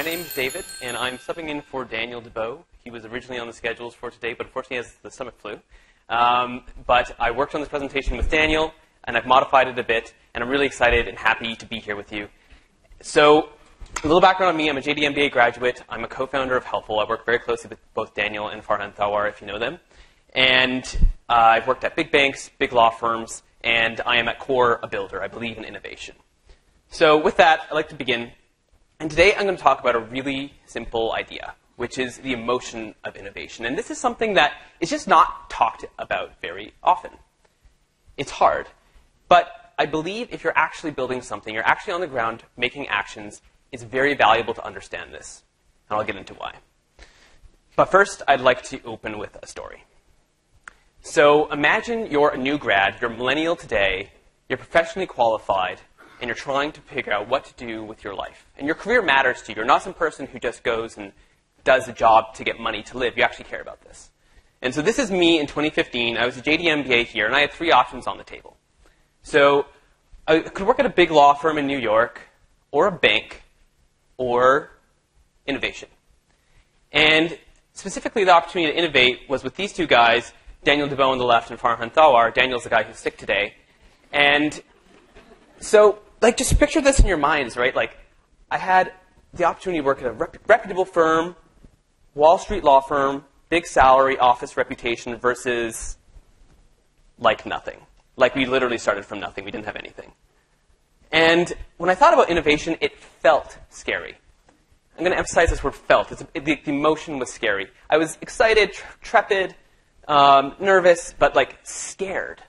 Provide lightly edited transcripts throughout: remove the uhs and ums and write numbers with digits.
My name's David, and I'm subbing in for Daniel DeBow. He was originally on the schedules for today, but unfortunately he has the stomach flu. But I worked on this presentation with Daniel, and I've modified it a bit, and I'm really excited and happy to be here with you. So, a little background on me. I'm a JD MBA graduate. I'm a co-founder of Helpful. I work very closely with both Daniel and Farhan Thawar, if you know them. And I've worked at big banks, big law firms, and I am at core a builder. I believe in innovation. So with that, I'd like to begin. And today I'm going to talk about a really simple idea, which is the emotion of innovation. And this is something that is just not talked about very often. It's hard. But I believe if you're actually building something, you're actually on the ground making actions, it's very valuable to understand this. And I'll get into why. But first, I'd like to open with a story. So imagine you're a new grad, you're a millennial today, you're professionally qualified, and you're trying to figure out what to do with your life. And your career matters to you. You're not some person who just goes and does a job to get money to live. You actually care about this. And so this is me in 2015. I was a JD MBA here, and I had three options on the table. So I could work at a big law firm in New York, or a bank, or innovation. And specifically, the opportunity to innovate was with these two guys, Daniel DeBow on the left and Farhan Thawar. Daniel's the guy who's sick today. And so, like, just picture this in your minds, right? Like, I had the opportunity to work at a reputable firm, Wall Street law firm, big salary, office reputation, versus, like, nothing. Like, we literally started from nothing. We didn't have anything. And when I thought about innovation, it felt scary. I'm going to emphasize this word felt. The emotion was scary. I was excited, trepid, nervous, but, like, scared.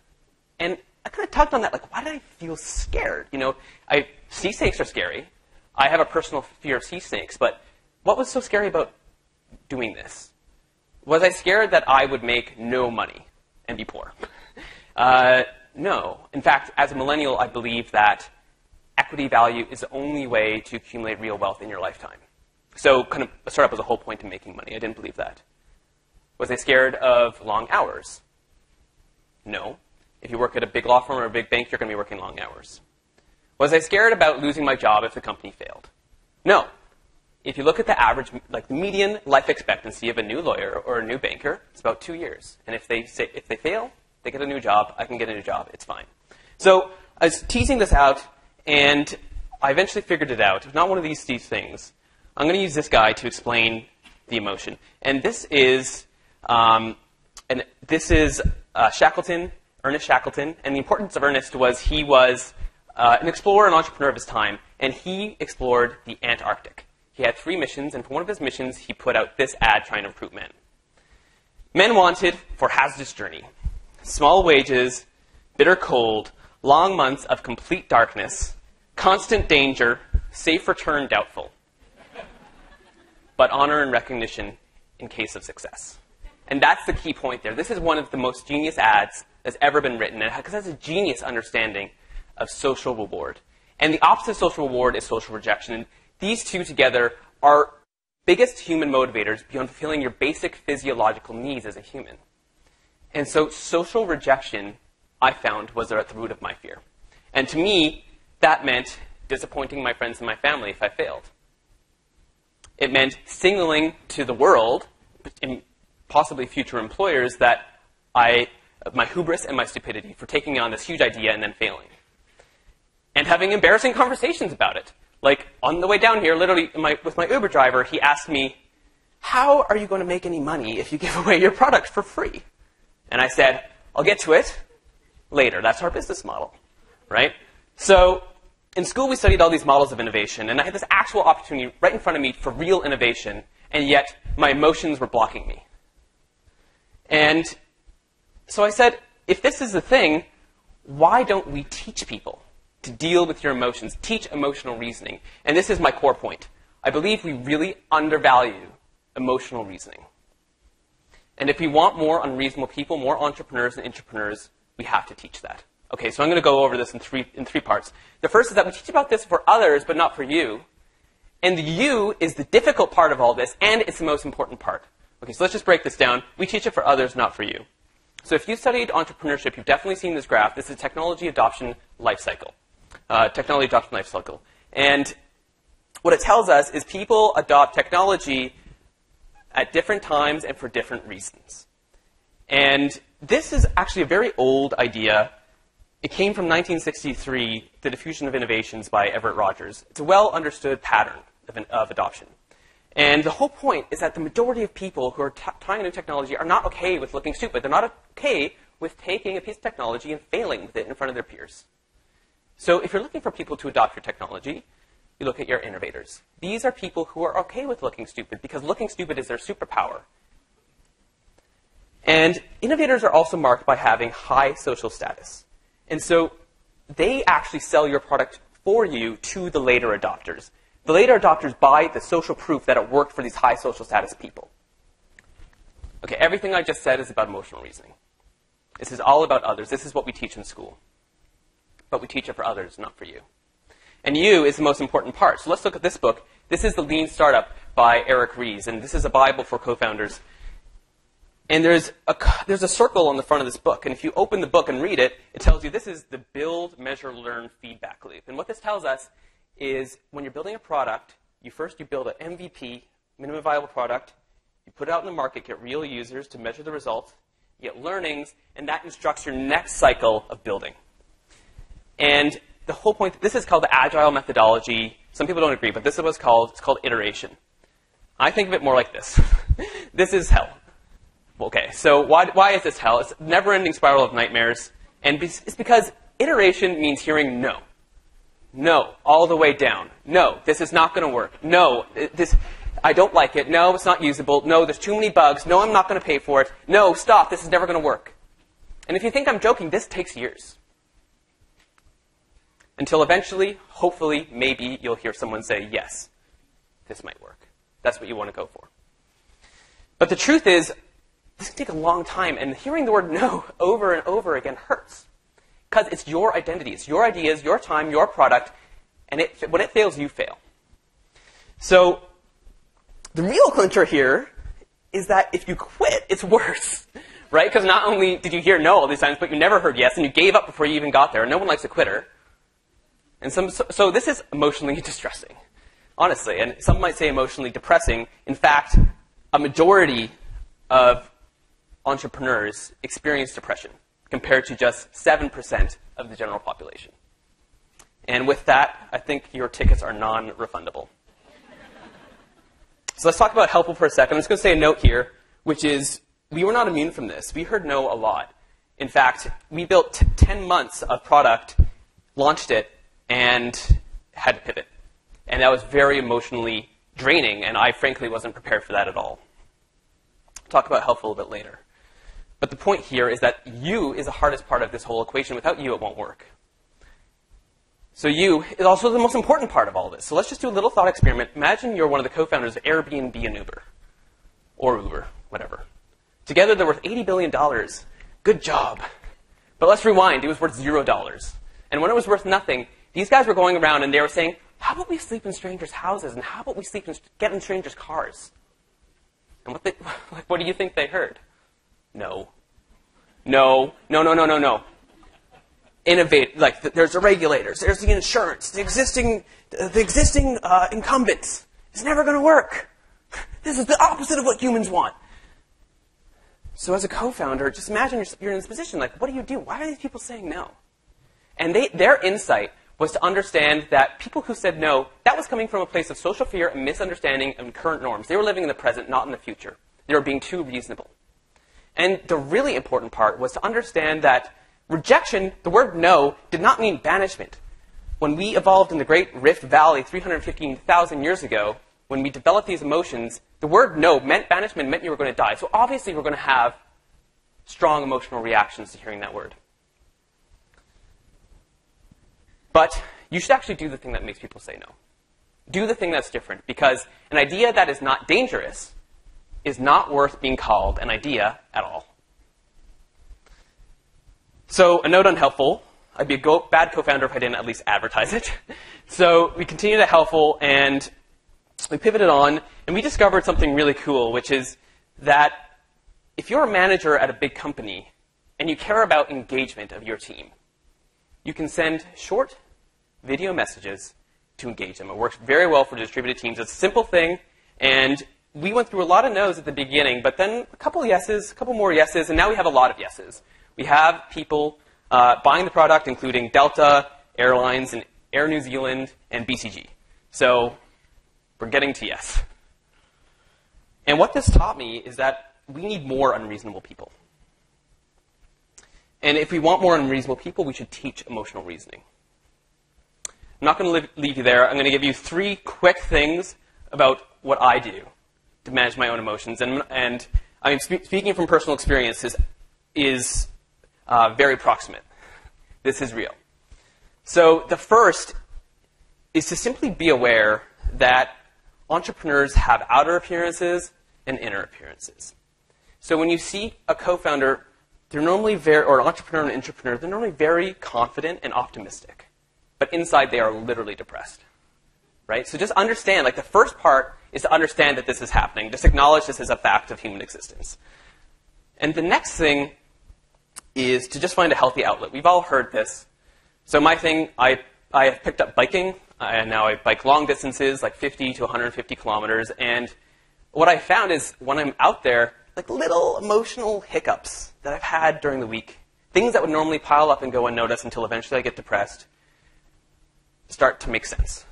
And I kind of tugged on that, like, why did I feel scared? You know, sea snakes are scary. I have a personal fear of sea snakes, but what was so scary about doing this? Was I scared that I would make no money and be poor? No. In fact, as a millennial, I believe that equity value is the only way to accumulate real wealth in your lifetime. So kind of a startup was the whole point to making money. I didn't believe that. Was I scared of long hours? No. If you work at a big law firm or a big bank, you're going to be working long hours. Was I scared about losing my job if the company failed? No. If you look at the average, like the median life expectancy of a new lawyer or a new banker, it's about 2 years. And if they fail, they get a new job. I can get a new job. It's fine. So I was teasing this out, and I eventually figured it out. It's not one of these things. I'm going to use this guy to explain the emotion. And this is Shackleton. Ernest Shackleton, and the importance of Ernest was he was an explorer and entrepreneur of his time, and he explored the Antarctic. He had three missions, and for one of his missions, he put out this ad trying to recruit men. Men wanted for hazardous journey, small wages, bitter cold, long months of complete darkness, constant danger, safe return doubtful, but honor and recognition in case of success. And that's the key point there. This is one of the most genius ads that's ever been written, and because that's a genius understanding of social reward. And the opposite of social reward is social rejection. And these two together are biggest human motivators beyond fulfilling your basic physiological needs as a human. And so social rejection, I found, was at the root of my fear. And to me, that meant disappointing my friends and my family if I failed. It meant signaling to the world, and possibly future employers, that my hubris and my stupidity for taking on this huge idea and then failing. And having embarrassing conversations about it. Like, on the way down here, literally, with my Uber driver, he asked me, how are you going to make any money if you give away your product for free? And I said, I'll get to it later. That's our business model, right? So in school, we studied all these models of innovation, and I had this actual opportunity right in front of me for real innovation, and yet my emotions were blocking me. And so I said, if this is the thing, why don't we teach people to deal with your emotions, teach emotional reasoning? And this is my core point. I believe we really undervalue emotional reasoning. And if we want more unreasonable people, more entrepreneurs and intrapreneurs, we have to teach that. Okay, so I'm going to go over this in three parts. The first is that we teach about this for others, but not for you. And the you is the difficult part of all this, and it's the most important part. Okay, so let's just break this down. We teach it for others, not for you. So if you studied entrepreneurship, you've definitely seen this graph. This is technology adoption life cycle. And What it tells us is people adopt technology at different times and for different reasons. And this is actually a very old idea. It came from 1963, The Diffusion of Innovations by Everett Rogers. It's a well-understood pattern of adoption. And the whole point is that the majority of people who are trying new technology are not okay with looking stupid. They're not okay with taking a piece of technology and failing with it in front of their peers. So if you're looking for people to adopt your technology, you look at your innovators. These are people who are okay with looking stupid because looking stupid is their superpower. And innovators are also marked by having high social status. And so they actually sell your product for you to the later adopters. The later adopters buy the social proof that it worked for these high social status people. Okay, everything I just said is about emotional reasoning. This is all about others. This is what we teach in school. But we teach it for others, not for you. And you is the most important part. So let's look at this book. This is The Lean Startup by Eric Ries, and this is a Bible for co-founders. And there's a circle on the front of this book, and if you open the book and read it, it tells you this is the build, measure, learn feedback loop. And what this tells us is when you're building a product, you build an MVP, minimum viable product, you put it out in the market, get real users to measure the results, you get learnings, and that instructs your next cycle of building. And the whole point, this is called the agile methodology. Some people don't agree, but this is what it's called. It's called iteration. I think of it more like this. This is hell. Okay, so why is this hell? It's a never-ending spiral of nightmares. And it's because iteration means hearing no. No, all the way down. No, this is not going to work. No, I don't like it. No, it's not usable. No, there's too many bugs. No, I'm not going to pay for it. No, stop, this is never going to work. And if you think I'm joking, this takes years. Until eventually, hopefully, maybe you'll hear someone say, yes, this might work. That's what you want to go for. But the truth is, this can take a long time, and hearing the word no over and over again hurts. Because it's your identity, it's your ideas, your time, your product, and when it fails, you fail. So the real clincher here is that if you quit, it's worse, right? Because not only did you hear no all these times, but you never heard yes, and you gave up before you even got there, and no one likes a quitter. And so this is emotionally distressing, honestly, and some might say emotionally depressing. In fact, a majority of entrepreneurs experience depression, compared to just 7% of the general population. And with that, I think your tickets are non-refundable. So let's talk about Helpful for a second. I'm just going to say a note here, which is we were not immune from this. We heard no a lot. In fact, we built 10 months of product, launched it, and had to pivot. And that was very emotionally draining, and I frankly wasn't prepared for that at all. I'll talk about Helpful a little bit later. But the point here is that you is the hardest part of this whole equation. Without you, it won't work. So you is also the most important part of all this. So let's just do a little thought experiment. Imagine you're one of the co-founders of Airbnb and Uber, or Uber, whatever. Together, they're worth $80 billion. Good job. But let's rewind. It was worth $0. And when it was worth nothing, these guys were going around and they were saying, how about we sleep in strangers' houses? And how about we get in strangers' cars? And what do you think they heard? No. No, no, no, no, no, no. Innovate, like there's the regulators, there's the insurance, the existing incumbents. It's never going to work. This is the opposite of what humans want. So as a co-founder, just imagine you're in this position, like, what do you do? Why are these people saying no? And their insight was to understand that people who said no, that was coming from a place of social fear and misunderstanding and current norms. They were living in the present, not in the future. They were being too reasonable. And the really important part was to understand that rejection, the word no, did not mean banishment. When we evolved in the Great Rift Valley 315,000 years ago, when we developed these emotions, the word no meant banishment, meant you were going to die. So obviously we're going to have strong emotional reactions to hearing that word. But you should actually do the thing that makes people say no. Do the thing that's different, because an idea that is not dangerous is not worth being called an idea at all. So a note on Helpful. I'd be a bad co-founder if I didn't at least advertise it. So we continued at Helpful, and we pivoted on, and we discovered something really cool, which is that if you're a manager at a big company and you care about engagement of your team, you can send short video messages to engage them. It works very well for distributed teams. It's a simple thing, and we went through a lot of no's at the beginning, but then a couple yeses, a couple more yeses, and now we have a lot of yeses. We have people buying the product, including Delta Airlines and Air New Zealand and BCG. So we're getting to yes. And what this taught me is that we need more unreasonable people. And if we want more unreasonable people, we should teach emotional reasoning. I'm not going to leave you there. I'm going to give you three quick things about what I do to manage my own emotions. And I mean, speaking from personal experience is very proximate. This is real. So the first is to simply be aware that entrepreneurs have outer appearances and inner appearances. So when you see a co-founder, they're normally very confident and optimistic, but inside they are literally depressed, right? So just understand, like the first part is to understand that this is happening. Just acknowledge this as a fact of human existence. And the next thing is to just find a healthy outlet. We've all heard this. So my thing, I have picked up biking, and now I bike long distances, like 50 to 150 kilometers, and what I found is when I'm out there, like little emotional hiccups that I've had during the week, things that would normally pile up and go unnoticed until eventually I get depressed, start to make sense.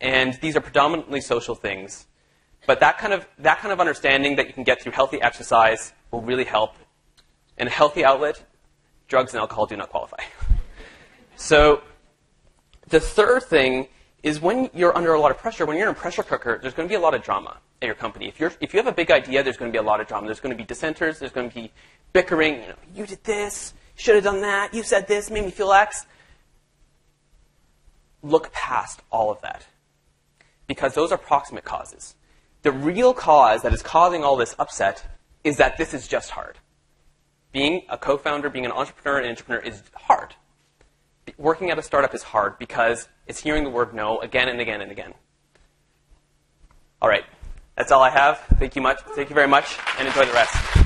And these are predominantly social things, but that kind of understanding that you can get through healthy exercise will really help. And a healthy outlet, drugs and alcohol do not qualify. So the third thing is when you're under a lot of pressure, when you're in a pressure cooker, there's going to be a lot of drama at your company. If you have a big idea, there's going to be a lot of drama. There's going to be dissenters. There's going to be bickering. You know, you did this. Should have done that. You said this. Made me feel X. Look past all of that, because those are proximate causes. The real cause that is causing all this upset is that this is just hard. Being a co-founder, being an entrepreneur is hard. Working at a startup is hard because it's hearing the word no again and again and again. All right. That's all I have. Thank you very much, and enjoy the rest.